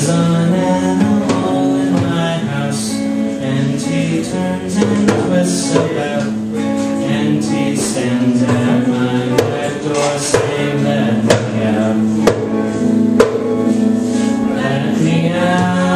There's an animal in my house, and he turns and twists about, and he stands at my back door saying, "Let me out, let me out."